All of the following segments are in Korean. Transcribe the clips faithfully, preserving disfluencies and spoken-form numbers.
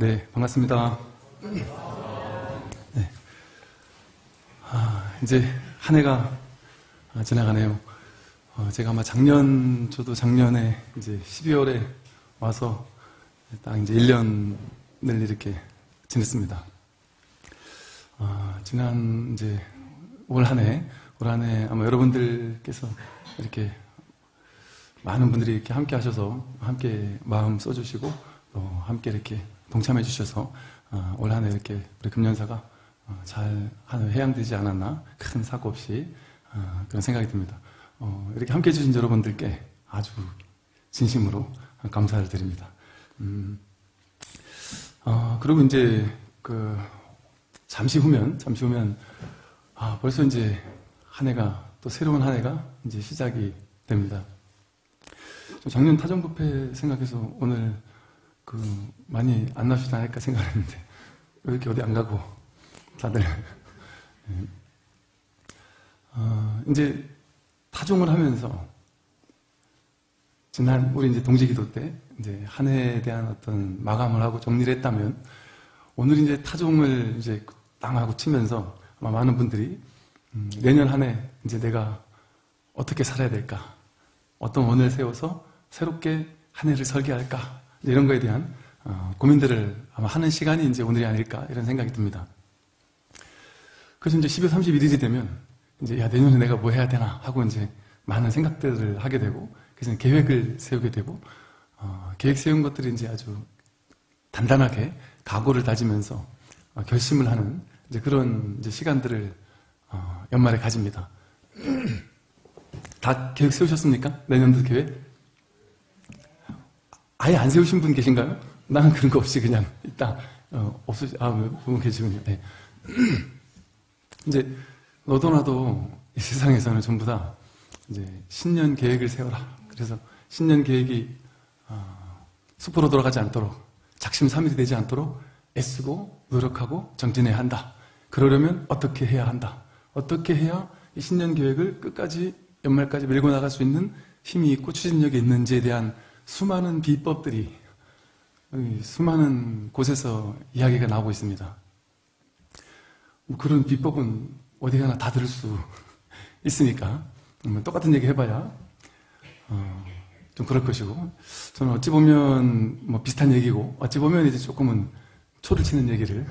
네, 반갑습니다. 네. 아, 이제 한 해가 지나가네요. 어, 제가 아마 작년, 저도 작년에 이제 십이월에 와서 딱 이제 일 년을 이렇게 지냈습니다. 어, 지난 이제 올 한 해, 올 한 해 아마 여러분들께서 이렇게 많은 분들이 이렇게 함께 하셔서 함께 마음 써주시고 또 함께 이렇게 동참해 주셔서 어, 올 한 해 이렇게 우리 금년사가 어, 잘 해양되지 않았나, 큰 사고 없이 어, 그런 생각이 듭니다. 어, 이렇게 함께 해주신 여러분들께 아주 진심으로 감사를 드립니다. 음, 어, 그리고 이제 그 잠시 후면 잠시 후면 아, 벌써 이제 한 해가 또 새로운 한 해가 이제 시작이 됩니다. 작년 타정부패 생각해서 오늘 그 많이 안 나오시지 않을까 생각했는데 왜 이렇게 어디 안 가고 다들 네. 어, 이제 타종을 하면서 지난 우리 이제 동지기도 때 이제 한 해에 대한 어떤 마감을 하고 정리를 했다면 오늘 이제 타종을 이제 땅하고 치면서 아마 많은 분들이 음, 내년 한 해 이제 내가 어떻게 살아야 될까, 어떤 원을 세워서 새롭게 한 해를 설계할까, 이런 거에 대한 어, 고민들을 아마 하는 시간이 이제 오늘이 아닐까, 이런 생각이 듭니다. 그래서 이제 십이월 삼십일일이 되면 이제 야, 내년에 내가 뭐 해야 되나 하고 이제 많은 생각들을 하게 되고, 그래서 계획을 세우게 되고, 어, 계획 세운 것들이 이제 아주 단단하게 각오를 다지면서 어, 결심을 하는 이제 그런 이제 시간들을 어, 연말에 가집니다. 다 계획 세우셨습니까? 내년도 계획? 아예 안 세우신 분 계신가요? 나는 그런 거 없이 그냥 있다. 어, 없으시, 아, 분 계시군요. 네. 이제, 너도 나도 이 세상에서는 전부 다 이제 신년 계획을 세워라. 그래서 신년 계획이, 어, 수포로 돌아가지 않도록, 작심삼일이 되지 않도록 애쓰고 노력하고 정진해야 한다. 그러려면 어떻게 해야 한다. 어떻게 해야 이 신년 계획을 끝까지, 연말까지 밀고 나갈 수 있는 힘이 있고 추진력이 있는지에 대한 수많은 비법들이 수많은 곳에서 이야기가 나오고 있습니다. 그런 비법은 어디 가나 다 들을 수 있으니까 똑같은 얘기 해봐야 어, 좀 그럴 것이고, 저는 어찌 보면 뭐 비슷한 얘기고 어찌 보면 이제 조금은 초를 치는 얘기를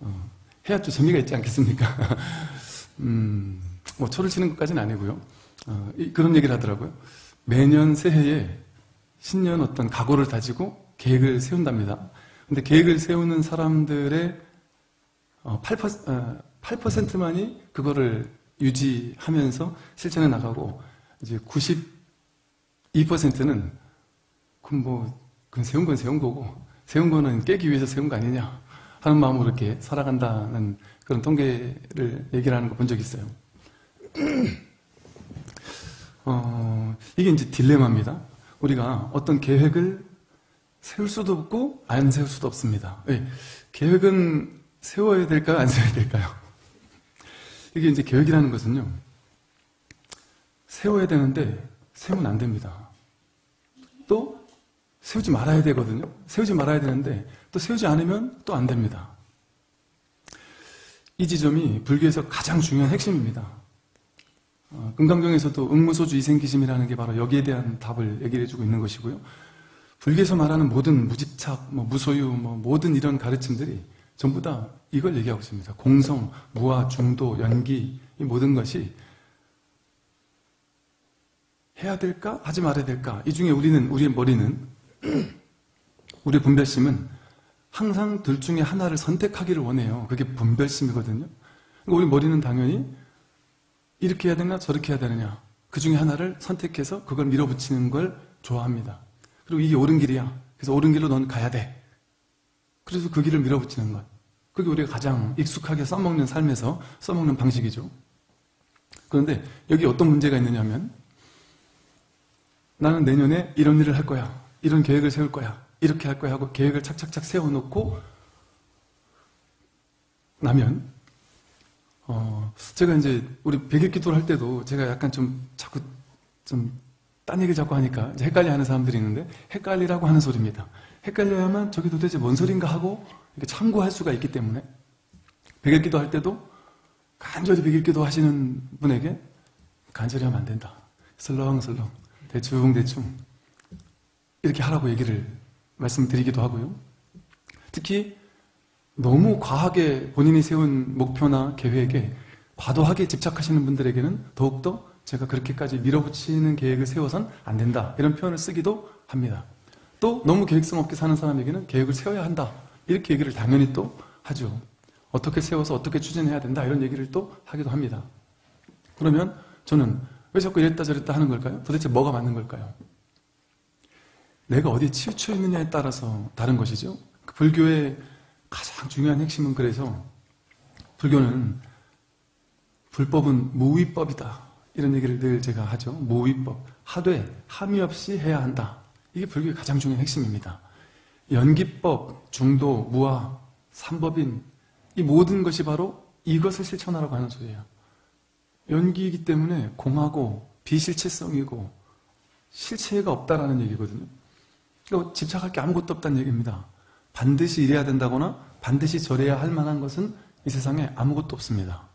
어, 해야 좀 재미가 있지 않겠습니까? 음, 뭐 초를 치는 것까지는 아니고요. 어, 이, 그런 얘기를 하더라고요. 매년 새해에 신년 어떤 각오를 다지고 계획을 세운답니다. 근데 계획을 세우는 사람들의 팔 퍼센트만이 그거를 유지하면서 실천해 나가고, 이제 구십이 퍼센트는 그럼 뭐, 그건 세운 건 세운 거고, 세운 거는 깨기 위해서 세운 거 아니냐 하는 마음으로 이렇게 살아간다는 그런 통계를 얘기를 하는 거 본 적이 있어요. 어, 이게 이제 딜레마입니다. 우리가 어떤 계획을 세울 수도 없고 안 세울 수도 없습니다. 네. 계획은 세워야 될까요? 안 세워야 될까요? 이게 이제 계획이라는 것은요, 세워야 되는데 세우면 안 됩니다. 또 세우지 말아야 되거든요. 세우지 말아야 되는데 또 세우지 않으면 또 안 됩니다. 이 지점이 불교에서 가장 중요한 핵심입니다. 어, 금강경에서도 응무소주 이생기심이라는 게 바로 여기에 대한 답을 얘기를 해주고 있는 것이고요. 불교에서 말하는 모든 무집착, 뭐 무소유, 뭐 모든 이런 가르침들이 전부 다 이걸 얘기하고 있습니다. 공성, 무아, 중도, 연기, 이 모든 것이 해야 될까? 하지 말아야 될까? 이 중에 우리는, 우리의 머리는, 우리의 분별심은 항상 둘 중에 하나를 선택하기를 원해요. 그게 분별심이거든요. 그러니까 우리 머리는 당연히 이렇게 해야 되냐 저렇게 해야 되느냐, 그 중에 하나를 선택해서 그걸 밀어붙이는 걸 좋아합니다. 그리고 이게 옳은 길이야, 그래서 옳은 길로 넌 가야 돼, 그래서 그 길을 밀어붙이는 것, 그게 우리가 가장 익숙하게 써먹는 삶에서 써먹는 방식이죠. 그런데 여기 어떤 문제가 있느냐 하면, 나는 내년에 이런 일을 할 거야, 이런 계획을 세울 거야, 이렇게 할 거야 하고 계획을 착착착 세워놓고 나면, 어, 제가 이제, 우리 백일 기도를 할 때도 제가 약간 좀 자꾸, 좀, 딴 얘기 자꾸 하니까 헷갈려 하는 사람들이 있는데, 헷갈리라고 하는 소리입니다. 헷갈려야만 저게 도대체 뭔 소린가 하고 이렇게 참고할 수가 있기 때문에 백일기도 할 때도 간절히 백일기도 하시는 분에게 간절히 하면 안 된다. 슬렁슬렁, 대충대충 이렇게 하라고 얘기를 말씀드리기도 하고요. 특히 너무 과하게 본인이 세운 목표나 계획에 과도하게 집착하시는 분들에게는 더욱더 제가 그렇게까지 밀어붙이는 계획을 세워선 안 된다, 이런 표현을 쓰기도 합니다. 또 너무 계획성 없게 사는 사람에게는 계획을 세워야 한다, 이렇게 얘기를 당연히 또 하죠. 어떻게 세워서 어떻게 추진해야 된다, 이런 얘기를 또 하기도 합니다. 그러면 저는 왜 자꾸 이랬다 저랬다 하는 걸까요? 도대체 뭐가 맞는 걸까요? 내가 어디에 치우쳐 있느냐에 따라서 다른 것이죠. 불교의 가장 중요한 핵심은, 그래서 불교는 불법은 무위법이다, 이런 얘기를 늘 제가 하죠. 무위법, 하되 함의 없이 해야 한다. 이게 불교의 가장 중요한 핵심입니다. 연기법, 중도, 무아, 삼법인, 이 모든 것이 바로 이것을 실천하라고 하는 소리예요. 연기이기 때문에 공하고 비실체성이고 실체가 없다라는 얘기거든요. 그러니까 집착할 게 아무것도 없다는 얘기입니다. 반드시 이래야 된다거나 반드시 저래야 할 만한 것은 이 세상에 아무것도 없습니다.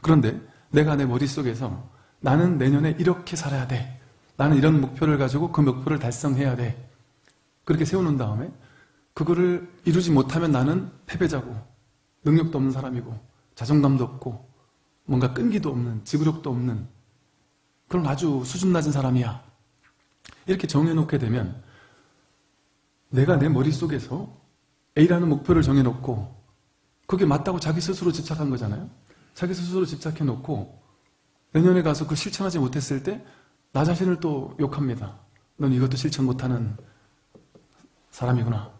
그런데 내가 내 머릿속에서 나는 내년에 이렇게 살아야 돼, 나는 이런 목표를 가지고 그 목표를 달성해야 돼, 그렇게 세워놓은 다음에 그거를 이루지 못하면 나는 패배자고 능력도 없는 사람이고 자존감도 없고 뭔가 끈기도 없는, 지구력도 없는 그런 아주 수준 낮은 사람이야, 이렇게 정해놓게 되면 내가 내 머릿속에서 A라는 목표를 정해놓고 그게 맞다고 자기 스스로 집착한 거잖아요. 자기 스스로 집착해놓고 내년에 가서 그걸 실천하지 못했을 때 나 자신을 또 욕합니다. 넌 이것도 실천 못하는 사람이구나,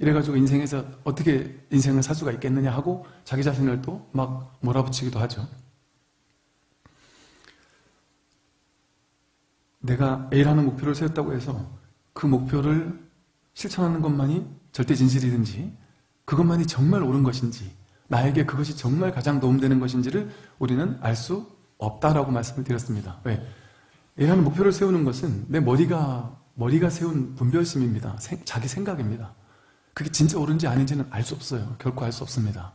이래가지고 인생에서 어떻게 인생을 살 수가 있겠느냐 하고 자기 자신을 또 막 몰아붙이기도 하죠. 내가 A라는 목표를 세웠다고 해서 그 목표를 실천하는 것만이 절대 진실이든지 그것만이 정말 옳은 것인지, 나에게 그것이 정말 가장 도움되는 것인지를 우리는 알 수 없다라고 말씀을 드렸습니다. 왜? A라는 목표를 세우는 것은 내 머리가 머리가 세운 분별심입니다. 생, 자기 생각입니다. 그게 진짜 옳은지 아닌지는 알 수 없어요. 결코 알 수 없습니다.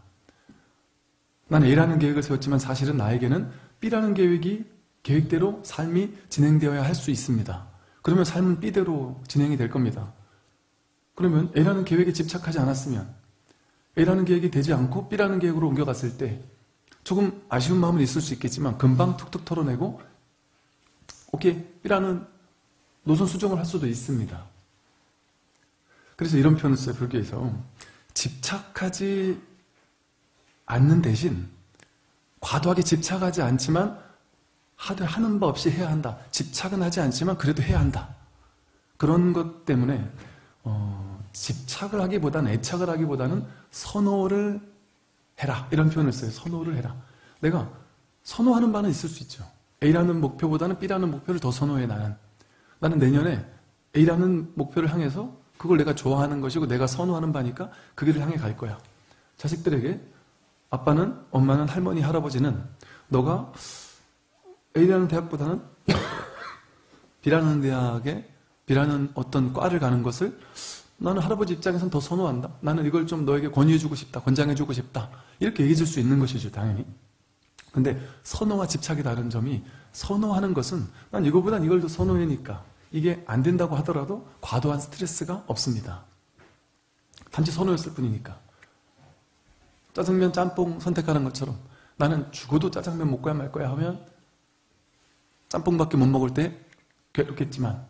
난 A라는 계획을 세웠지만 사실은 나에게는 B라는 계획이 계획대로 삶이 진행되어야 할 수 있습니다. 그러면 삶은 B대로 진행이 될 겁니다. 그러면 A라는 계획에 집착하지 않았으면, A라는 계획이 되지 않고 B라는 계획으로 옮겨갔을 때 조금 아쉬운 마음은 있을 수 있겠지만 금방 툭툭 털어내고 오케이, B라는 노선 수정을 할 수도 있습니다. 그래서 이런 표현을 써요, 불교에서. 집착하지 않는 대신, 과도하게 집착하지 않지만 하되 하는 바 없이 해야 한다. 집착은 하지 않지만 그래도 해야 한다. 그런 것 때문에 어, 집착을 하기보다는, 애착을 하기보다는 선호를 해라, 이런 표현을 써요. 선호를 해라. 내가 선호하는 바는 있을 수 있죠. A라는 목표보다는 B라는 목표를 더 선호해. 나는 나는 내년에 A라는 목표를 향해서 그걸 내가 좋아하는 것이고 내가 선호하는 바니까 그 길을 향해 갈 거야. 자식들에게 아빠는, 엄마는, 할머니, 할아버지는 너가 A라는 대학보다는 B라는 대학에 B라는 어떤 과를 가는 것을 나는 할아버지 입장에선 더 선호한다, 나는 이걸 좀 너에게 권유해주고 싶다, 권장해주고 싶다, 이렇게 얘기해 줄 수 있는 것이죠, 당연히. 근데 선호와 집착이 다른 점이, 선호하는 것은 난 이거보단 이걸 더 선호해니까 이게 안 된다고 하더라도 과도한 스트레스가 없습니다. 단지 선호였을 뿐이니까. 짜장면, 짬뽕 선택하는 것처럼 나는 죽어도 짜장면 먹고야 말 거야 하면 짬뽕밖에 못 먹을 때 괴롭겠지만,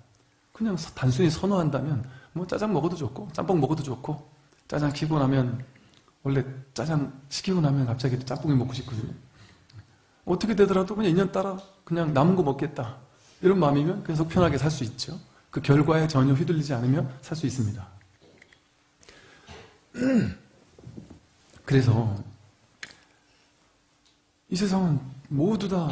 그냥 단순히 선호한다면 뭐 짜장 먹어도 좋고 짬뽕 먹어도 좋고, 짜장 시키고 나면, 원래 짜장 시키고 나면 갑자기 짬뽕이 먹고 싶거든요. 어떻게 되더라도 그냥 인연 따라 그냥 남은 거 먹겠다, 이런 마음이면 계속 편하게 살 수 있죠. 그 결과에 전혀 휘둘리지 않으며 살 수 있습니다. 그래서 이 세상은 모두 다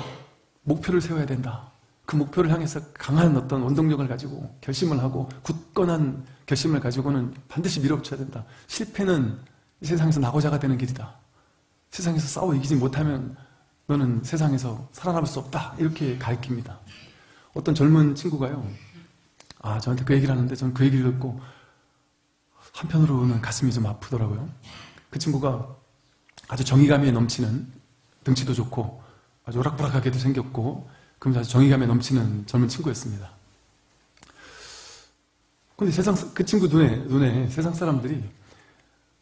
목표를 세워야 된다, 그 목표를 향해서 강한 어떤 원동력을 가지고 결심을 하고 굳건한 결심을 가지고는 반드시 밀어붙여야 된다, 실패는 이 세상에서 낙오자가 되는 길이다, 세상에서 싸워 이기지 못하면 너는 세상에서 살아남을 수 없다, 이렇게 가르칩니다. 어떤 젊은 친구가요, 아 저한테 그 얘기를 하는데 저는 그 얘기를 듣고 한편으로는 가슴이 좀 아프더라고요. 그 친구가 아주 정의감이 넘치는, 등치도 좋고 아주 오락부락하게도 생겼고 그러면서 아주 정의감이 넘치는 젊은 친구였습니다. 근데 세상, 그 친구 눈에, 눈에 세상 사람들이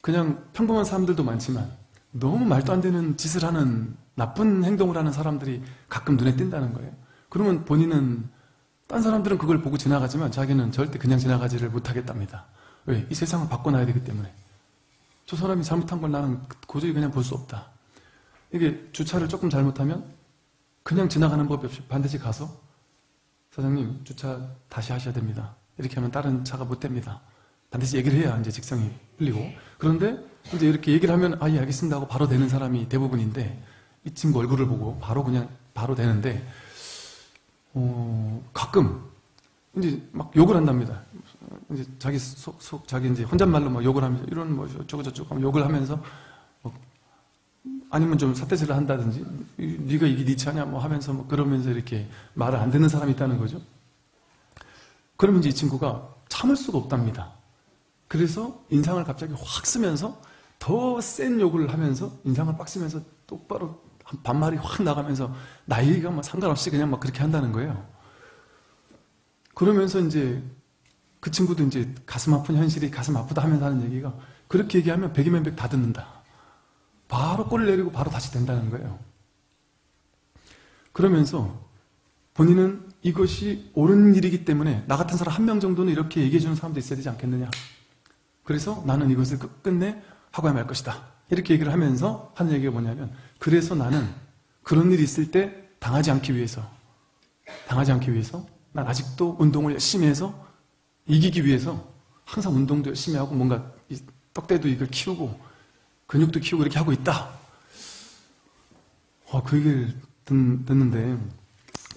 그냥 평범한 사람들도 많지만 너무 말도 안 되는 짓을 하는, 나쁜 행동을 하는 사람들이 가끔 눈에 띈다는 거예요. 그러면 본인은, 딴 사람들은 그걸 보고 지나가지만 자기는 절대 그냥 지나가지를 못하겠답니다. 왜? 이 세상을 바꿔놔야 되기 때문에. 저 사람이 잘못한 걸 나는 도저히 그냥 볼 수 없다. 이게 주차를 조금 잘못하면 그냥 지나가는 법이 없이 반드시 가서, 사장님 주차 다시 하셔야 됩니다. 이렇게 하면 다른 차가 못 됩니다. 반드시 얘기를 해야 이제 직성이 풀리고. 그런데 이제 이렇게 얘기를 하면 아, 예 알겠습니다 하고 바로 되는 사람이 대부분인데, 이 친구 얼굴을 보고 바로 그냥 바로 되는데, 어, 가끔 이제 막 욕을 한답니다. 이제 자기 속, 속 자기 이제 혼잣말로 막 욕을 하면서, 이런 뭐 저거 저거 하면 욕을 하면서, 뭐, 아니면 좀 삿대질을 한다든지, 네가 이게 네 차냐 뭐 하면서 뭐 그러면서 이렇게 말을 안 듣는 사람이 있다는 거죠. 그러면 이제 이 친구가 참을 수가 없답니다. 그래서 인상을 갑자기 확 쓰면서 더 센 욕을 하면서, 인상을 빡 쓰면서 똑바로 반말이 확 나가면서 나이가 막 상관없이 그냥 막 그렇게 한다는 거예요. 그러면서 이제 그 친구도 이제 가슴 아픈 현실이 가슴 아프다 하면서 하는 얘기가, 그렇게 얘기하면 백이면 백 다 듣는다. 바로 꼴을 내리고 바로 다시 된다는 거예요. 그러면서 본인은 이것이 옳은 일이기 때문에 나 같은 사람 한 명 정도는 이렇게 얘기해 주는 사람도 있어야 되지 않겠느냐. 그래서 나는 이것을 끝끝내 하고야 말 것이다. 이렇게 얘기를 하면서 하는 얘기가 뭐냐면, 그래서 나는 그런 일이 있을 때 당하지 않기 위해서, 당하지 않기 위해서 난 아직도 운동을 열심히 해서 이기기 위해서 항상 운동도 열심히 하고 뭔가 떡대도 이걸 키우고 근육도 키우고 이렇게 하고 있다. 와, 그 얘기를 듣, 듣는데,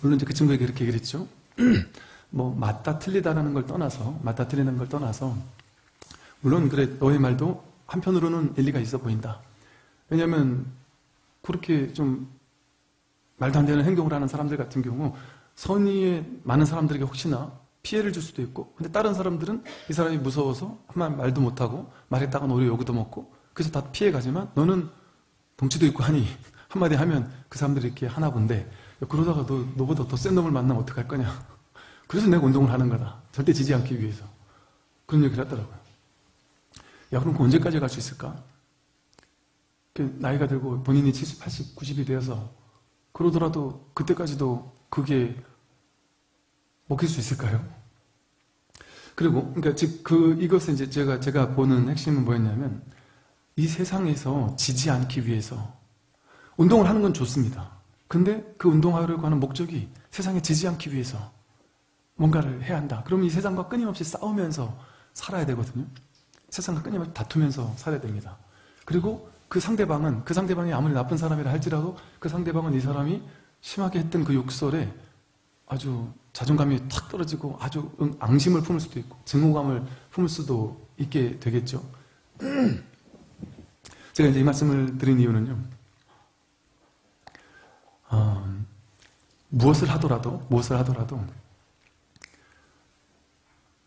물론 이제 그 친구에게 이렇게 얘기를 했죠. 뭐 맞다 틀리다라는 걸 떠나서, 맞다 틀리는 걸 떠나서, 물론 그래 너의 말도 한편으로는 일리가 있어 보인다. 왜냐하면 그렇게 좀 말도 안 되는 행동을 하는 사람들 같은 경우 선의의 많은 사람들에게 혹시나 피해를 줄 수도 있고, 근데 다른 사람들은 이 사람이 무서워서 한마디 말도 못하고 말했다가는 오히려 욕도 먹고 그래서 다 피해가지만, 너는 덩치도 있고 하니 한마디 하면 그 사람들이 이렇게 하나 본데, 그러다가 너, 너보다 더 센 놈을 만나면 어떡할 거냐. 그래서 내가 운동을 하는 거다. 절대 지지 않기 위해서. 그런 얘기를 하더라고요. 야, 그럼 그 언제까지 갈 수 있을까? 나이가 들고 본인이 칠십, 팔십, 구십이 되어서 그러더라도 그때까지도 그게 먹힐 수 있을까요? 그리고, 그러니까 즉, 그, 이것은 이제 제가, 제가 보는 핵심은 뭐였냐면, 이 세상에서 지지 않기 위해서, 운동을 하는 건 좋습니다. 근데 그 운동하려고 하는 목적이 세상에 지지 않기 위해서 뭔가를 해야 한다. 그러면 이 세상과 끊임없이 싸우면서 살아야 되거든요. 세상과 끊임없이 다투면서 살아야 됩니다. 그리고 그 상대방은, 그 상대방이 아무리 나쁜 사람이라 할지라도 그 상대방은 이 사람이 심하게 했던 그 욕설에 아주 자존감이 탁 떨어지고 아주 앙심을 품을 수도 있고 증오감을 품을 수도 있게 되겠죠. 제가 이제 이 말씀을 드린 이유는요, 어, 무엇을 하더라도, 무엇을 하더라도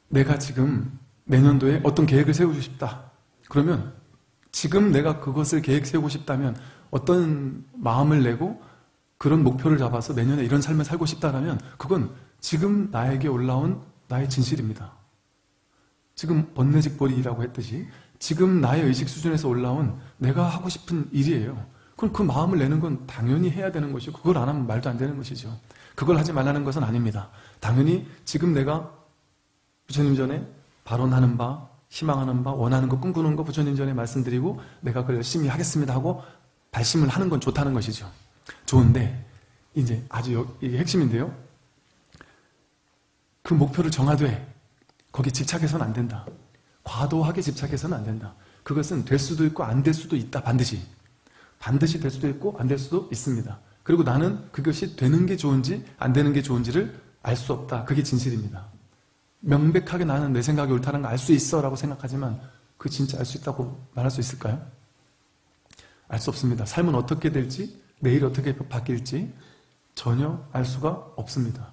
내가 지금 내년도에 어떤 계획을 세우고 싶다. 그러면 지금 내가 그것을 계획 세우고 싶다면 어떤 마음을 내고 그런 목표를 잡아서 내년에 이런 삶을 살고 싶다라면, 그건 지금 나에게 올라온 나의 진실입니다. 지금 번뇌직보리라고 했듯이 지금 나의 의식 수준에서 올라온 내가 하고 싶은 일이에요. 그럼 그 마음을 내는 건 당연히 해야 되는 것이고, 그걸 안 하면 말도 안 되는 것이죠. 그걸 하지 말라는 것은 아닙니다. 당연히 지금 내가 부처님 전에 발언하는 바, 희망하는 바, 원하는 거, 꿈꾸는 거 부처님 전에 말씀드리고 내가 그걸 열심히 하겠습니다 하고 발심을 하는 건 좋다는 것이죠. 좋은데 이제 아주 여, 이게 핵심인데요, 그 목표를 정하되 거기 집착해서는 안 된다. 과도하게 집착해서는 안 된다. 그것은 될 수도 있고 안 될 수도 있다. 반드시 반드시 될 수도 있고 안 될 수도 있습니다. 그리고 나는 그것이 되는 게 좋은지 안 되는 게 좋은지를 알 수 없다. 그게 진실입니다. 명백하게 나는 내 생각이 옳다는 걸 알 수 있어 라고 생각하지만, 그 진짜 알 수 있다고 말할 수 있을까요? 알 수 없습니다. 삶은 어떻게 될지, 내일 어떻게 바뀔지 전혀 알 수가 없습니다.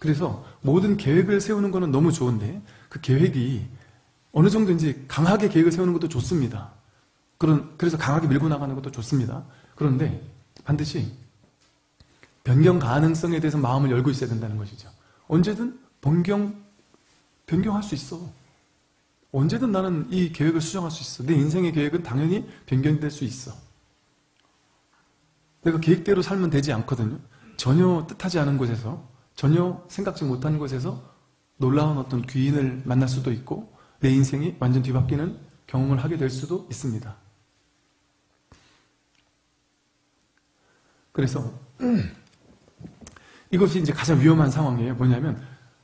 그래서 모든 계획을 세우는 것은 너무 좋은데, 그 계획이 어느 정도인지 강하게 계획을 세우는 것도 좋습니다. 그런, 그래서 강하게 밀고 나가는 것도 좋습니다. 그런데 반드시 변경 가능성에 대해서 마음을 열고 있어야 된다는 것이죠. 언제든 변경, 변경할 수 있어. 언제든 나는 이 계획을 수정할 수 있어. 내 인생의 계획은 당연히 변경될 수 있어. 내가 계획대로 살면 되지 않거든요. 전혀 뜻하지 않은 곳에서, 전혀 생각지 못한 곳에서 놀라운 어떤 귀인을 만날 수도 있고 내 인생이 완전 뒤바뀌는 경험을 하게 될 수도 있습니다. 그래서 음, 이것이 이제 가장 위험한 상황이에요. 뭐냐면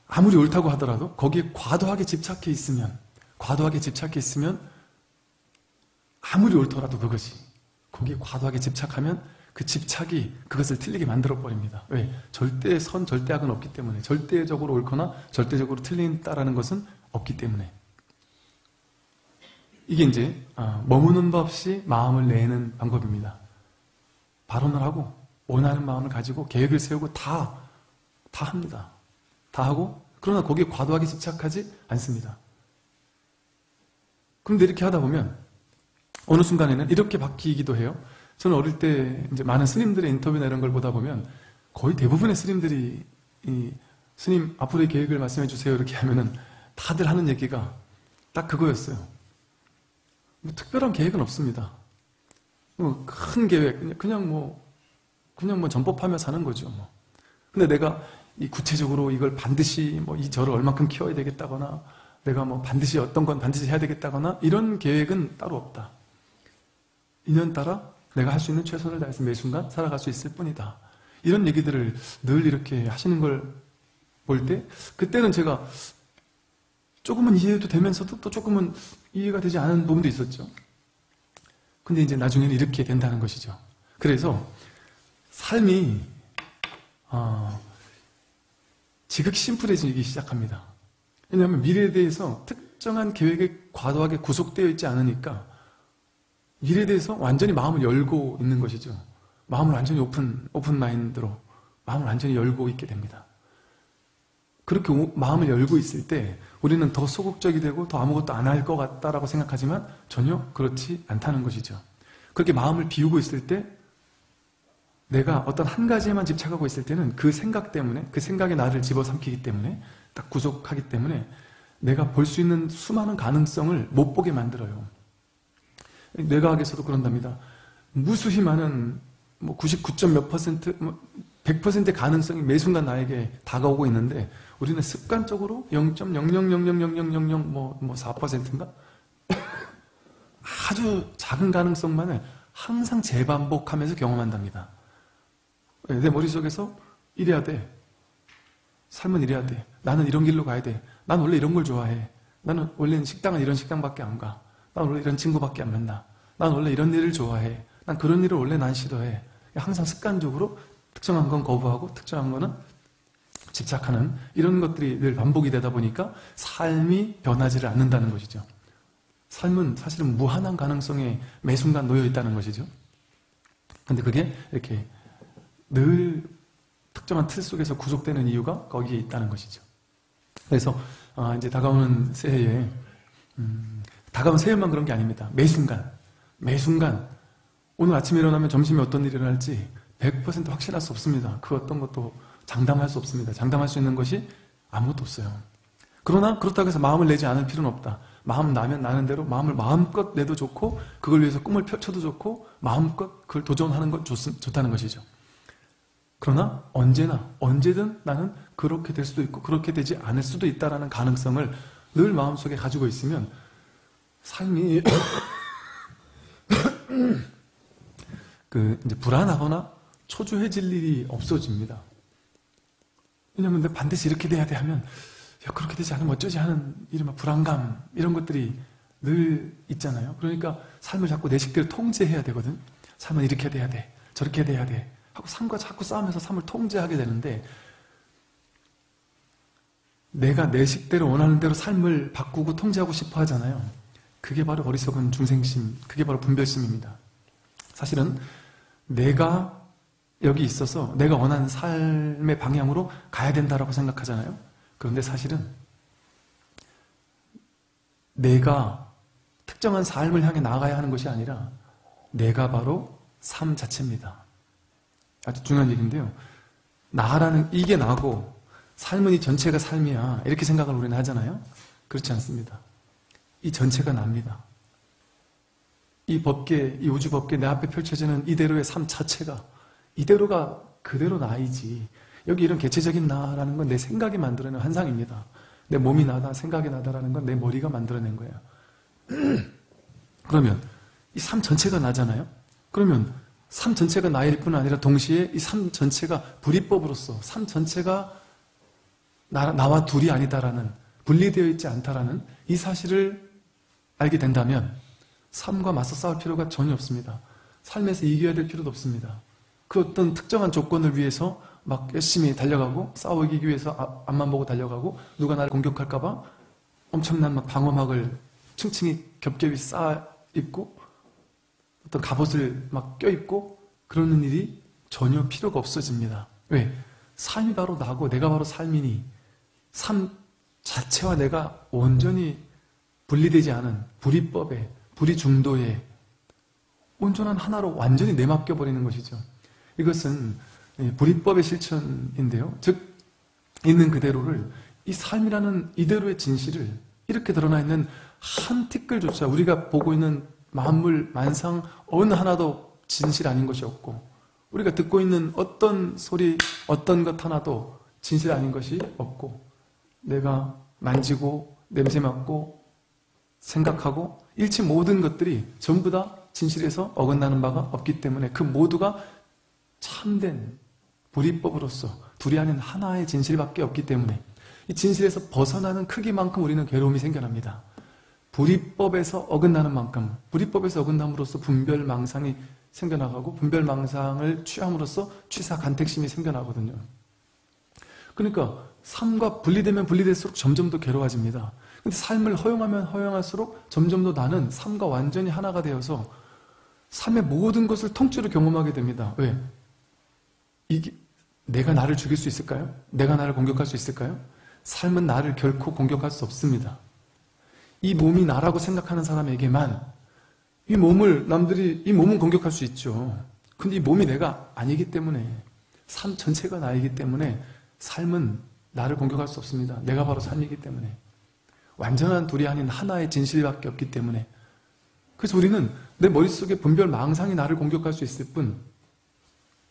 아무리 옳다고 하더라도 거기에 과도하게 집착해 있으면 과도하게 집착해 있으면 아무리 옳더라도 그것이 거기에 과도하게 집착하면 그 집착이 그것을 틀리게 만들어버립니다. 왜? 절대 선, 절대 악은 없기 때문에 절대적으로 옳거나 절대적으로 틀린다라는 것은 없기 때문에 이게 이제 머무는 바 없이 마음을 내는 방법입니다. 발언을 하고 원하는 마음을 가지고 계획을 세우고 다, 다 합니다. 다 하고 그러나 거기에 과도하게 집착하지 않습니다. 그런데 이렇게 하다 보면 어느 순간에는 이렇게 바뀌기도 해요. 저는 어릴 때 이제 많은 스님들의 인터뷰나 이런 걸 보다 보면 거의 대부분의 스님들이 이 스님 앞으로의 계획을 말씀해 주세요 이렇게 하면은 다들 하는 얘기가 딱 그거였어요. 뭐 특별한 계획은 없습니다. 뭐 큰 계획 그냥 뭐 그냥 뭐 전법하며 사는 거죠. 뭐. 근데 내가 이 구체적으로 이걸 반드시 뭐 이 절을 얼마큼 키워야 되겠다거나 내가 뭐 반드시 어떤 건 반드시 해야 되겠다거나 이런 계획은 따로 없다. 인연 따라 내가 할 수 있는 최선을 다해서 매 순간 살아갈 수 있을 뿐이다. 이런 얘기들을 늘 이렇게 하시는 걸 볼 때 그때는 제가 조금은 이해도 되면서도 또 조금은 이해가 되지 않은 부분도 있었죠. 근데 이제 나중에는 이렇게 된다는 것이죠. 그래서 삶이 어, 지극 심플해지기 시작합니다. 왜냐하면 미래에 대해서 특정한 계획에 과도하게 구속되어 있지 않으니까 일에 대해서 완전히 마음을 열고 있는 것이죠. 마음을 완전히 오픈, 오픈 마인드로 마음을 완전히 열고 있게 됩니다. 그렇게 오, 마음을 열고 있을 때 우리는 더 소극적이 되고 더 아무것도 안 할 것 같다라고 생각하지만 전혀 그렇지 않다는 것이죠. 그렇게 마음을 비우고 있을 때 내가 어떤 한 가지에만 집착하고 있을 때는 그 생각 때문에 그 생각이 나를 집어삼키기 때문에 딱 구속하기 때문에 내가 볼 수 있는 수많은 가능성을 못 보게 만들어요. 뇌과학에서도 그런답니다. 무수히 많은 뭐 구십구 점 몇 퍼센트, 백 퍼센트의 가능성이 매 순간 나에게 다가오고 있는데 우리는 습관적으로 영 점 영영영영영영영 뭐, 뭐 사 퍼센트인가? 아주 작은 가능성만을 항상 재반복하면서 경험한답니다. 내 머릿속에서 이래야 돼. 삶은 이래야 돼. 나는 이런 길로 가야 돼. 난 원래 이런 걸 좋아해. 나는 원래는 식당은 이런 식당밖에 안 가. 난 원래 이런 친구밖에 안 만나. 난 원래 이런 일을 좋아해. 난 그런 일을 원래 난 싫어해. 항상 습관적으로 특정한 건 거부하고 특정한 거는 집착하는 이런 것들이 늘 반복이 되다 보니까 삶이 변하지를 않는다는 것이죠. 삶은 사실은 무한한 가능성에 매 순간 놓여 있다는 것이죠. 근데 그게 이렇게 늘 특정한 틀 속에서 구속되는 이유가 거기에 있다는 것이죠. 그래서 아 이제 다가오는 새해에 음 다가온 새해만 그런 게 아닙니다. 매 순간, 매 순간 오늘 아침에 일어나면 점심에 어떤 일이 일어날지 백 퍼센트 확신할 수 없습니다. 그 어떤 것도 장담할 수 없습니다. 장담할 수 있는 것이 아무것도 없어요. 그러나 그렇다고 해서 마음을 내지 않을 필요는 없다. 마음 나면 나는 대로 마음을 마음껏 내도 좋고 그걸 위해서 꿈을 펼쳐도 좋고 마음껏 그걸 도전하는 건 좋, 좋다는 것이죠. 그러나 언제나, 언제든 나는 그렇게 될 수도 있고 그렇게 되지 않을 수도 있다는 가능성을 늘 마음속에 가지고 있으면 삶이 그 이제 불안하거나 초조해질 일이 없어집니다. 왜냐하면 내가 반드시 이렇게 돼야 돼 하면 야 그렇게 되지 않으면 어쩌지 하는 이른바 불안감 이런 것들이 늘 있잖아요. 그러니까 삶을 자꾸 내 식대로 통제해야 되거든. 삶은 이렇게 돼야 돼, 저렇게 돼야 돼 하고 삶과 자꾸 싸우면서 삶을 통제하게 되는데 내가 내 식대로 원하는 대로 삶을 바꾸고 통제하고 싶어 하잖아요. 그게 바로 어리석은 중생심, 그게 바로 분별심입니다. 사실은 내가 여기 있어서 내가 원하는 삶의 방향으로 가야 된다라고 생각하잖아요. 그런데 사실은 내가 특정한 삶을 향해 나아가야 하는 것이 아니라 내가 바로 삶 자체입니다. 아주 중요한 얘기인데요. 나라는 이게 나고 삶은 이 전체가 삶이야, 이렇게 생각을 우리는 하잖아요. 그렇지 않습니다. 이 전체가 납니다. 이 법계, 이 우주 법계 내 앞에 펼쳐지는 이대로의 삶 자체가, 이대로가 그대로 나이지, 여기 이런 개체적인 나라는 건 내 생각이 만들어낸 환상입니다. 내 몸이 나다, 생각이 나다라는 건 내 머리가 만들어낸 거예요. 그러면 이 삶 전체가 나잖아요. 그러면 삶 전체가 나일 뿐 아니라 동시에 이 삶 전체가 불이법으로서 삶 전체가 나, 나와 둘이 아니다라는, 분리되어 있지 않다라는 이 사실을 알게 된다면 삶과 맞서 싸울 필요가 전혀 없습니다. 삶에서 이겨야 될 필요도 없습니다. 그 어떤 특정한 조건을 위해서 막 열심히 달려가고, 싸워 이기기 위해서 앞만 보고 달려가고, 누가 나를 공격할까봐 엄청난 막 방어막을 층층이 겹겹이 쌓아 입고 어떤 갑옷을 막 껴입고 그러는 일이 전혀 필요가 없어집니다. 왜? 삶이 바로 나고 내가 바로 삶이니 삶 자체와 내가 온전히 분리되지 않은 불이법에, 불이중도에 온전한 하나로 완전히 내맡겨버리는 것이죠. 이것은 불이법의 실천인데요. 즉, 있는 그대로를, 이 삶이라는 이대로의 진실을, 이렇게 드러나 있는 한 티끌조차, 우리가 보고 있는 만물, 만상 어느 하나도 진실 아닌 것이 없고, 우리가 듣고 있는 어떤 소리, 어떤 것 하나도 진실 아닌 것이 없고, 내가 만지고 냄새 맡고 생각하고 일체 모든 것들이 전부 다 진실에서 어긋나는 바가 없기 때문에 그 모두가 참된 불이법으로서 둘이 아닌 하나의 진실밖에 없기 때문에 이 진실에서 벗어나는 크기만큼 우리는 괴로움이 생겨납니다. 불이법에서 어긋나는 만큼, 불이법에서 어긋남으로써 분별망상이 생겨나가고, 분별망상을 취함으로써 취사간택심이 생겨나거든요. 그러니까 삶과 분리되면 분리될수록 점점 더 괴로워집니다. 근데 삶을 허용하면 허용할수록 점점 더 나는 삶과 완전히 하나가 되어서 삶의 모든 것을 통째로 경험하게 됩니다. 왜? 이게 내가 나를 죽일 수 있을까요? 내가 나를 공격할 수 있을까요? 삶은 나를 결코 공격할 수 없습니다. 이 몸이 나라고 생각하는 사람에게만, 이 몸을 남들이, 이 몸은 공격할 수 있죠. 근데 이 몸이 내가 아니기 때문에, 삶 전체가 나이기 때문에 삶은 나를 공격할 수 없습니다. 내가 바로 삶이기 때문에, 완전한 둘이 아닌 하나의 진실밖에 없기 때문에. 그래서 우리는 내 머릿속에 분별 망상이 나를 공격할 수 있을 뿐,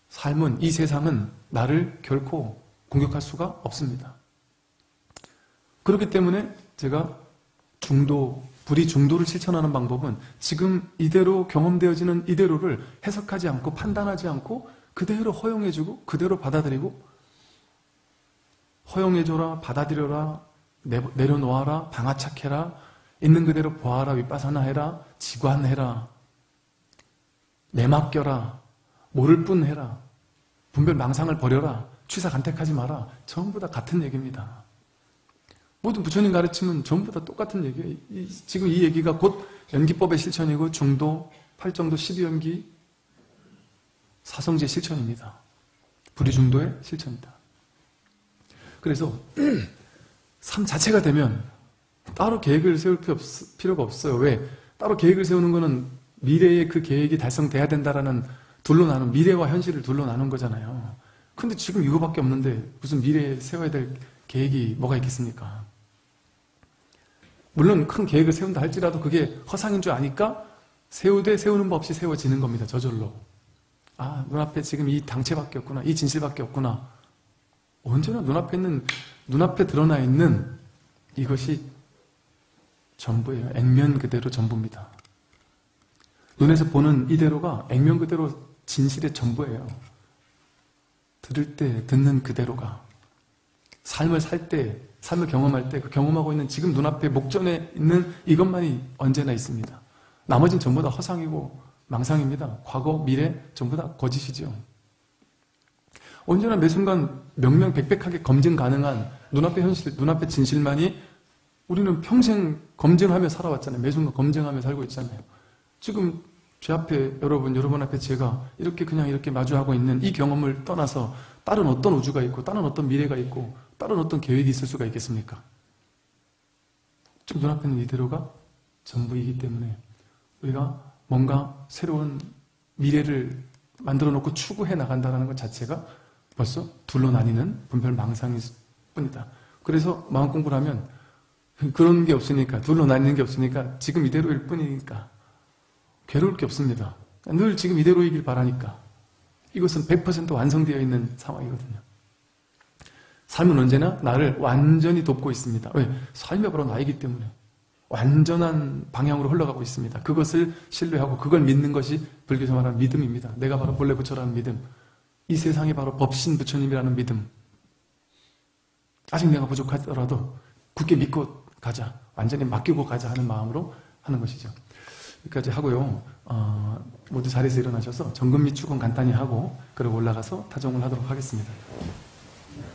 삶은, 이 세상은 나를 결코 공격할 수가 없습니다. 그렇기 때문에 제가 중도, 불이 중도를 실천하는 방법은 지금 이대로 경험되어지는 이대로를 해석하지 않고 판단하지 않고 그대로 허용해주고 그대로 받아들이고, 허용해줘라, 받아들여라, 내려놓아라, 방아착해라, 있는 그대로 보아라, 윗바사나 해라, 지관해라, 내맡겨라, 모를 뿐 해라, 분별 망상을 버려라, 취사간택하지 마라. 전부 다 같은 얘기입니다. 모든 부처님 가르침은 전부 다 똑같은 얘기예요. 이, 지금 이 얘기가 곧 연기법의 실천이고 중도, 팔정도, 십이연기, 사성지의 실천입니다. 불이중도의 실천이다. 그래서 삶 자체가 되면 따로 계획을 세울 필요 없, 필요가 없어요. 왜? 따로 계획을 세우는 거는 미래의 그 계획이 달성돼야 된다라는, 둘로 나눈, 미래와 현실을 둘로 나눈 거잖아요. 근데 지금 이거밖에 없는데 무슨 미래에 세워야 될 계획이 뭐가 있겠습니까? 물론 큰 계획을 세운다 할지라도 그게 허상인 줄 아니까 세우되 세우는 법 없이 세워지는 겁니다. 저절로. 아, 눈앞에 지금 이 당체밖에 없구나, 이 진실밖에 없구나. 언제나 눈앞에 있는, 눈앞에 드러나 있는 이것이 전부예요. 액면 그대로 전부입니다. 눈에서 보는 이대로가 액면 그대로 진실의 전부예요. 들을 때 듣는 그대로가, 삶을 살 때, 삶을 경험할 때 그 경험하고 있는 지금 눈앞에 목전에 있는 이것만이 언제나 있습니다. 나머지는 전부 다 허상이고 망상입니다. 과거, 미래 전부 다 거짓이죠. 언제나 매 순간 명명백백하게 검증 가능한 눈앞의 현실, 눈앞의 진실만이, 우리는 평생 검증하며 살아왔잖아요. 매 순간 검증하며 살고 있잖아요. 지금 제 앞에 여러분, 여러분 앞에 제가 이렇게 그냥 이렇게 마주하고 있는 이 경험을 떠나서 다른 어떤 우주가 있고, 다른 어떤 미래가 있고, 다른 어떤 계획이 있을 수가 있겠습니까? 지금 눈앞에는 이대로가 전부이기 때문에 우리가 뭔가 새로운 미래를 만들어 놓고 추구해 나간다는 것 자체가 벌써 둘로 나뉘는 분별 망상일 뿐이다. 그래서 마음 공부를 하면 그런 게 없으니까, 둘로 나뉘는 게 없으니까 지금 이대로일 뿐이니까 괴로울 게 없습니다. 늘 지금 이대로이길 바라니까 이것은 백 퍼센트 완성되어 있는 상황이거든요. 삶은 언제나 나를 완전히 돕고 있습니다. 왜? 삶이 바로 나이기 때문에 완전한 방향으로 흘러가고 있습니다. 그것을 신뢰하고 그걸 믿는 것이 불교에서 말하는 믿음입니다. 내가 바로 본래 부처라는 믿음, 이 세상이 바로 법신 부처님이라는 믿음. 아직 내가 부족하더라도 굳게 믿고 가자, 완전히 맡기고 가자 하는 마음으로 하는 것이죠. 여기까지 하고요. 어, 모두 자리에서 일어나셔서 정금미 축은 간단히 하고 그리고 올라가서 타종을 하도록 하겠습니다.